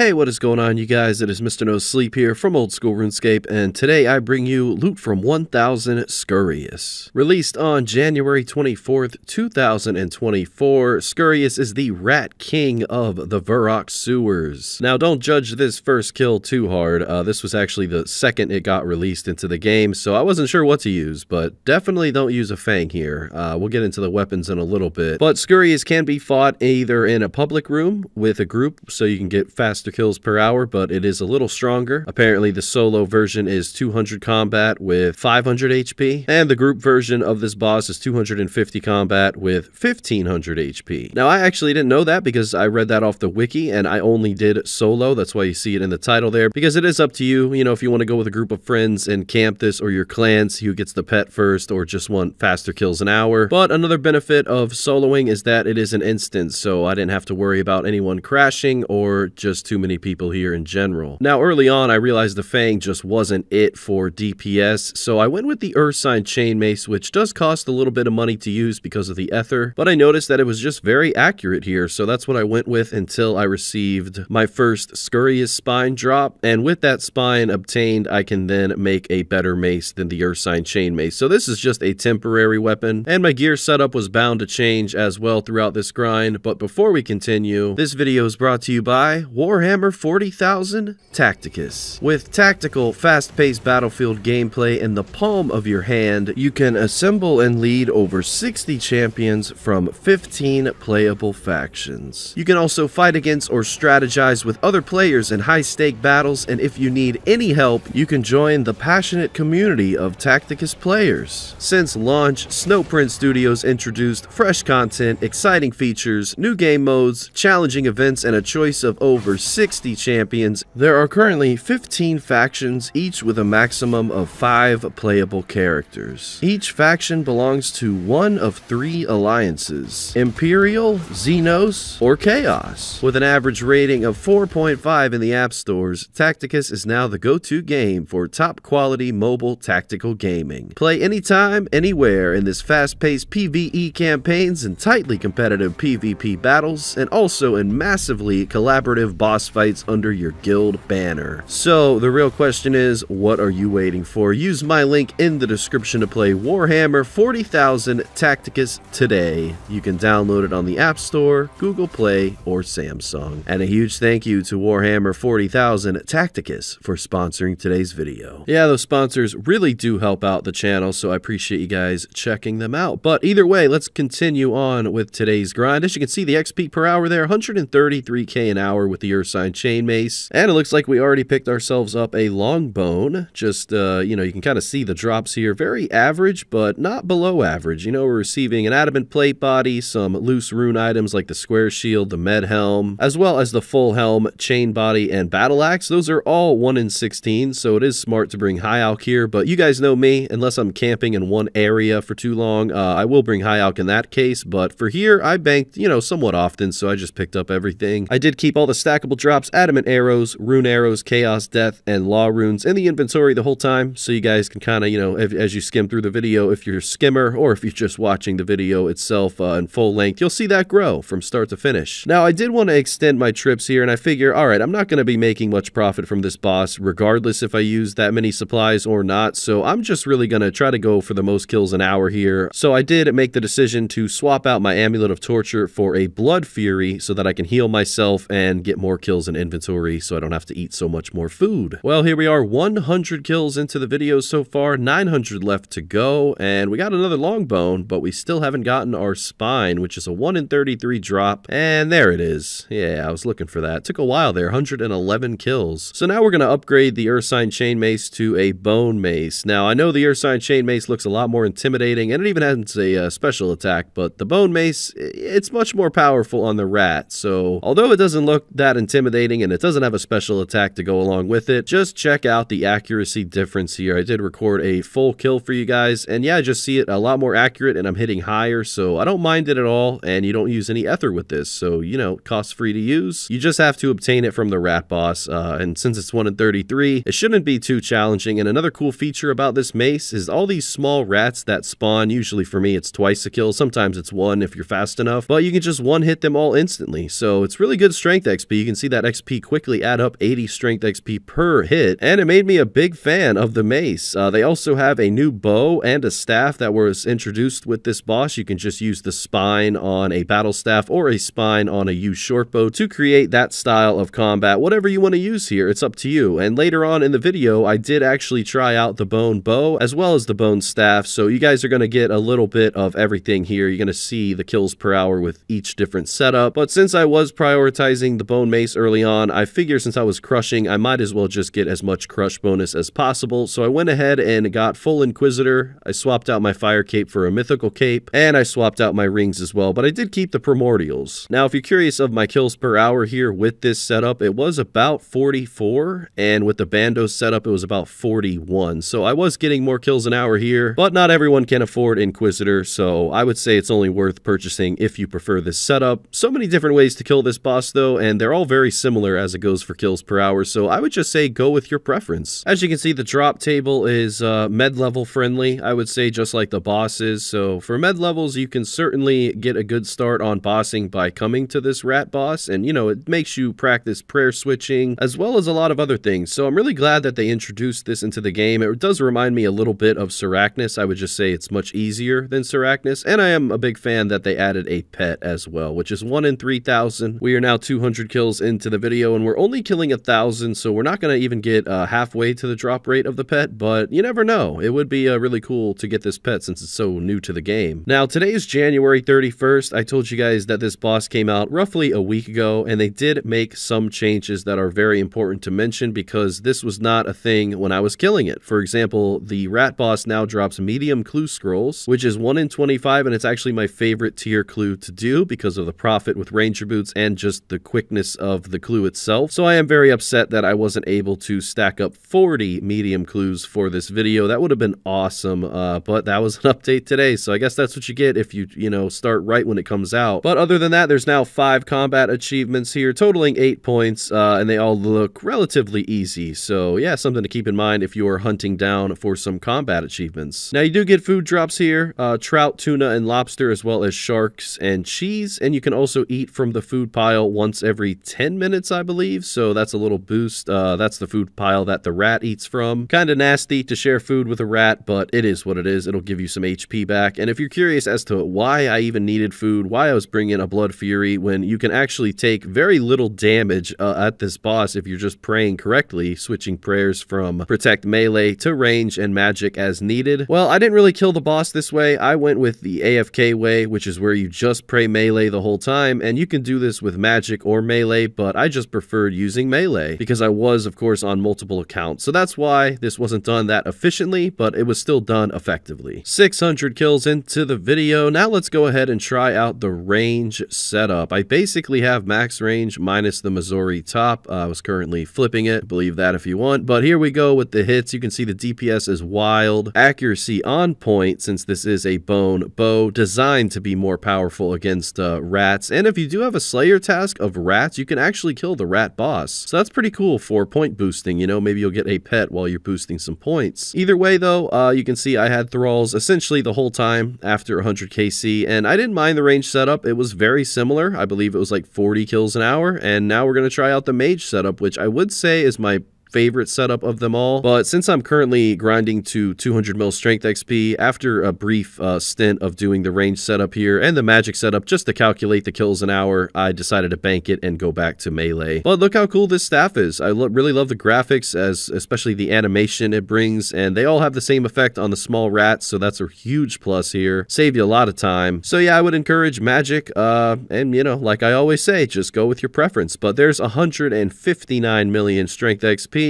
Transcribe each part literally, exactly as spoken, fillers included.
Hey, what is going on, you guys? It is Mister No Sleep here from Old School RuneScape, and today I bring you loot from one thousand Scurrius. Released on January twenty-fourth, two thousand twenty-four, Scurrius is the Rat King of the Varrock Sewers. Now, don't judge this first kill too hard. Uh, this was actually the second it got released into the game, so I wasn't sure what to use, but definitely don't use a fang here. Uh, we'll get into the weapons in a little bit. But Scurrius can be fought either in a public room with a group, so you can get faster kills per hour, but it is a little stronger. Apparently the solo version is two hundred combat with five hundred H P, and the group version of this boss is two hundred fifty combat with fifteen hundred H P. Now, I actually didn't know that because I read that off the wiki, and I only did solo. That's why you see it in the title there, because it is up to you, you know, if you want to go with a group of friends and camp this, or your clans, who gets the pet first, or just want faster kills an hour. But another benefit of soloing is that it is an instance, so I didn't have to worry about anyone crashing or just too many people here in general. Now, early on, I realized the fang just wasn't it for D P S, so I went with the Ursine Chain Mace, which does cost a little bit of money to use because of the ether, but I noticed that it was just very accurate here, so that's what I went with until I received my first Scurrius spine drop, and with that spine obtained, I can then make a better mace than the Ursine Chain Mace. So this is just a temporary weapon, and my gear setup was bound to change as well throughout this grind. But before we continue, this video is brought to you by Warhammer forty thousand Tacticus. With tactical, fast-paced battlefield gameplay in the palm of your hand, you can assemble and lead over sixty champions from fifteen playable factions. You can also fight against or strategize with other players in high-stake battles, and if you need any help, you can join the passionate community of Tacticus players. Since launch, Snowprint Studios introduced fresh content, exciting features, new game modes, challenging events, and a choice of over sixty champions. There are currently fifteen factions, each with a maximum of five playable characters. Each faction belongs to one of three alliances: Imperial, Xenos, or Chaos. With an average rating of four point five in the app stores, Tacticus is now the go-to game for top-quality mobile tactical gaming. Play anytime, anywhere in this fast-paced PvE campaigns and tightly competitive PvP battles, and also in massively collaborative boss fights under your guild banner. So the real question is, what are you waiting for? Use my link in the description to play Warhammer forty thousand Tacticus today. You can download it on the App Store, Google Play, or Samsung. And a huge thank you to Warhammer forty thousand Tacticus for sponsoring today's video. Yeah, those sponsors really do help out the channel, so I appreciate you guys checking them out. But either way, let's continue on with today's grind. As you can see, the X P per hour there, one hundred thirty-three K an hour with the Earth Sign Chain Mace, and it looks like we already picked ourselves up a Longbone. Just, uh, you know, you can kind of see the drops here. Very average, but not below average. You know, we're receiving an adamant plate body, some loose rune items like the square shield, the med helm, as well as the full helm, chain body, and battle axe. Those are all one in sixteen, so it is smart to bring high alc here, but you guys know me, unless I'm camping in one area for too long, uh, I will bring high alc in that case, but for here, I banked, you know, somewhat often, so I just picked up everything. I did keep all the stackable drops, adamant arrows, rune arrows, chaos, death, and law runes in the inventory the whole time, so you guys can kind of, you know, if, as you skim through the video, if you're a skimmer or if you're just watching the video itself uh, in full length, you'll see that grow from start to finish. Now, I did want to extend my trips here, and I figure, all right, I'm not going to be making much profit from this boss regardless if I use that many supplies or not, so I'm just really going to try to go for the most kills an hour here. So I did make the decision to swap out my Amulet of Torture for a Blood Fury so that I can heal myself and get more kills kills in inventory, so I don't have to eat so much more food. Well, here we are, one hundred kills into the video so far, nine hundred left to go, and we got another Longbone, but we still haven't gotten our spine, which is a one in thirty-three drop, and there it is. Yeah, I was looking for that. Took a while there, one hundred eleven kills. So now we're going to upgrade the Ursine Chain Mace to a Bone Mace. Now, I know the Ursine Chain Mace looks a lot more intimidating, and it even has a uh, special attack, but the Bone Mace, it's much more powerful on the rat, so although it doesn't look that intimidating, intimidating and it doesn't have a special attack to go along with it, just check out the accuracy difference here. I did record a full kill for you guys, and yeah, I just see it a lot more accurate, and I'm hitting higher, so I don't mind it at all. And you don't use any ether with this, so, you know, cost free to use. You just have to obtain it from the rat boss, uh, and since it's one in thirty-three, it shouldn't be too challenging. And another cool feature about this mace is all these small rats that spawn. Usually for me it's twice a kill, sometimes it's one if you're fast enough, but you can just one hit them all instantly, so it's really good strength X P. You can see that X P quickly add up eighty strength X P per hit, and it made me a big fan of the mace. Uh, they also have a new bow and a staff that was introduced with this boss. You can just use the spine on a battle staff or a spine on a U shortbow to create that style of combat. Whatever you want to use here, it's up to you. And later on in the video, I did actually try out the bone bow as well as the bone staff, so you guys are going to get a little bit of everything here. You're going to see the kills per hour with each different setup, but since I was prioritizing the bone mace early on, I figure since I was crushing, I might as well just get as much crush bonus as possible, so I went ahead and got full Inquisitor. I swapped out my fire cape for a mythical cape, and I swapped out my rings as well, but I did keep the primordials. Now, if you're curious of my kills per hour here with this setup, it was about forty-four, and with the Bandos setup, it was about forty-one, so I was getting more kills an hour here, but not everyone can afford Inquisitor, so I would say it's only worth purchasing if you prefer this setup. So many different ways to kill this boss, though, and they're all very similar as it goes for kills per hour, so I would just say go with your preference. As you can see, the drop table is uh, med level friendly, I would say, just like the boss is, so for med levels, you can certainly get a good start on bossing by coming to this rat boss, and, you know, it makes you practice prayer switching, as well as a lot of other things, so I'm really glad that they introduced this into the game. It does remind me a little bit of Sarachnis. I would just say it's much easier than Sarachnis, and I am a big fan that they added a pet as well, which is one in three thousand. We are now two hundred kills into the video, and we're only killing one thousand, so we're not going to even get uh, halfway to the drop rate of the pet, but you never know. It would be uh, really cool to get this pet since it's so new to the game. Now, today is January thirty-first. I told you guys that this boss came out roughly a week ago, and they did make some changes that are very important to mention because this was not a thing when I was killing it. For example, the rat boss now drops medium clue scrolls, which is one in twenty-five, and it's actually my favorite tier clue to do because of the profit with ranger boots and just the quickness of the clue itself. So I am very upset that I wasn't able to stack up forty medium clues for this video. That would have been awesome, uh, but that was an update today, so I guess that's what you get if you, you know, start right when it comes out. But other than that, there's now five combat achievements here, totaling eight points, uh, and they all look relatively easy. So yeah, something to keep in mind if you are hunting down for some combat achievements. Now you do get food drops here, uh, trout, tuna, and lobster, as well as sharks and cheese, and you can also eat from the food pile once every ten minutes, I believe, so that's a little boost. Uh, that's the food pile that the rat eats from. Kind of nasty to share food with a rat, but it is what it is. It'll give you some H P back, and if you're curious as to why I even needed food, why I was bringing a Blood Fury when you can actually take very little damage uh, at this boss if you're just praying correctly, switching prayers from protect melee to range and magic as needed. Well, I didn't really kill the boss this way. I went with the A F K way, which is where you just pray melee the whole time, and you can do this with magic or melee, but I just preferred using melee because I was, of course, on multiple accounts, so that's why this wasn't done that efficiently, but it was still done effectively. six hundred kills into the video. Now let's go ahead and try out the range setup. I basically have max range minus the Missouri top. Uh, I was currently flipping it. Believe that if you want, but here we go with the hits. You can see the D P S is wild, accuracy on point since this is a bone bow designed to be more powerful against uh, rats, and if you do have a slayer task of rats, you can actually kill the rat boss, so that's pretty cool for point boosting. You know, maybe you'll get a pet while you're boosting some points. Either way though, uh, you can see I had thralls essentially the whole time after one hundred K C, and I didn't mind the range setup. It was very similar. I believe it was like forty kills an hour, and now we're going to try out the mage setup, which I would say is my favorite setup of them all, but since I'm currently grinding to two hundred mil strength X P after a brief uh, stint of doing the range setup here and the magic setup just to calculate the kills an hour, I decided to bank it and go back to melee. But look how cool this staff is. I lo really love the graphics, as especially the animation it brings, and they all have the same effect on the small rats, so that's a huge plus here. Save you a lot of time. So yeah, I would encourage magic, uh, and you know, like I always say, just go with your preference. But there's one hundred fifty-nine million strength X P,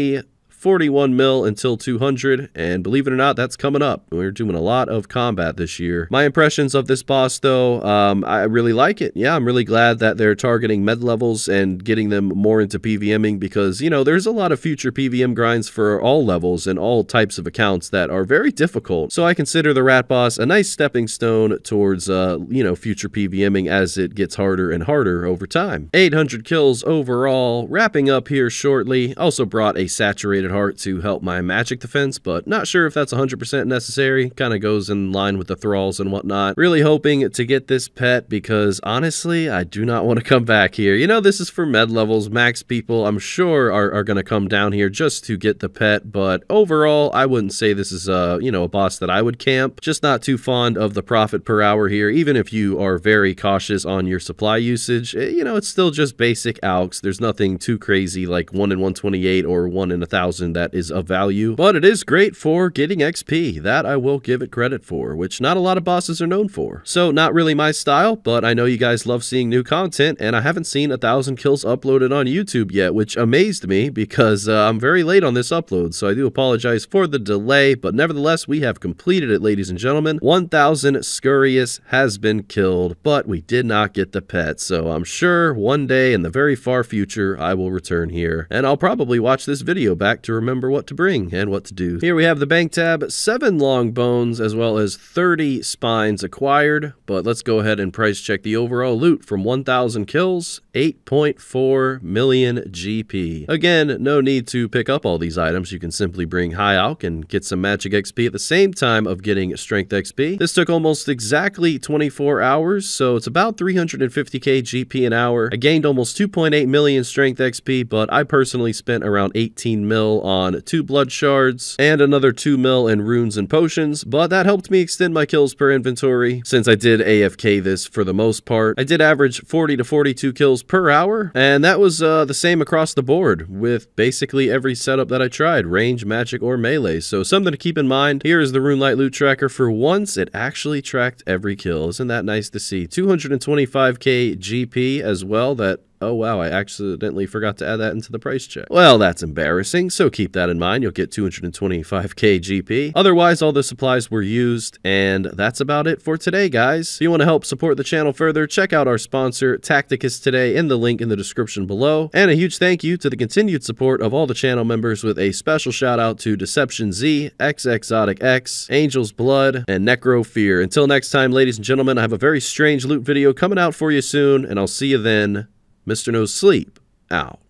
forty-one mil until two hundred, and believe it or not, that's coming up. We're doing a lot of combat this year. My impressions of this boss though, um, I really like it. Yeah, I'm really glad that they're targeting med levels and getting them more into PVMing because, you know, there's a lot of future P V M grinds for all levels and all types of accounts that are very difficult. So I consider the rat boss a nice stepping stone towards, uh, you know, future PVMing as it gets harder and harder over time. eight hundred kills overall. Wrapping up here shortly. Also brought a saturated Sacred Heart to help my magic defense, but not sure if that's one hundred percent necessary. Kind of goes in line with the thralls and whatnot. Really hoping to get this pet because honestly, I do not want to come back here. You know, this is for med levels. Max people, I'm sure, are, are going to come down here just to get the pet, but overall, I wouldn't say this is a, you know, a boss that I would camp. Just not too fond of the profit per hour here, even if you are very cautious on your supply usage. You know, it's still just basic alks. There's nothing too crazy like one in one twenty-eight or one in a thousand that is of value, but it is great for getting X P. That I will give it credit for, which not a lot of bosses are known for. So not really my style, but I know you guys love seeing new content, and I haven't seen a thousand kills uploaded on YouTube yet, which amazed me because uh, I'm very late on this upload, so I do apologize for the delay, but nevertheless, we have completed it, ladies and gentlemen. one thousand Scurrius has been killed, but we did not get the pet, so I'm sure one day in the very far future, I will return here, and I'll probably watch this video back to remember what to bring and what to do. Here we have the bank tab, seven long bones, as well as thirty spines acquired, but let's go ahead and price check the overall loot from one thousand kills, eight point four million G P. Again, no need to pick up all these items. You can simply bring high alk and get some magic X P at the same time of getting strength X P. This took almost exactly twenty-four hours, so it's about three hundred fifty K G P an hour. I gained almost two point eight million strength X P, but I personally spent around eighteen mil on two blood shards and another two mil in runes and potions, but that helped me extend my kills per inventory since I did A F K this for the most part. I did average forty to forty-two kills per hour, and that was uh, the same across the board with basically every setup that I tried, range, magic, or melee. So something to keep in mind. Here is the RuneLite loot tracker. For once, it actually tracked every kill. Isn't that nice to see? two hundred twenty-five K G P as well. That Oh wow, I accidentally forgot to add that into the price check. Well, that's embarrassing, so keep that in mind. You'll get two hundred twenty-five K G P. Otherwise, all the supplies were used, and that's about it for today, guys. If you want to help support the channel further, check out our sponsor, Tacticus, today in the link in the description below. And a huge thank you to the continued support of all the channel members, with a special shout out to DeceptionZ, xXzoticx, Angelzblood, and Necrofear. Until next time, ladies and gentlemen, I have a very strange loot video coming out for you soon, and I'll see you then. Mister No Sleep, out.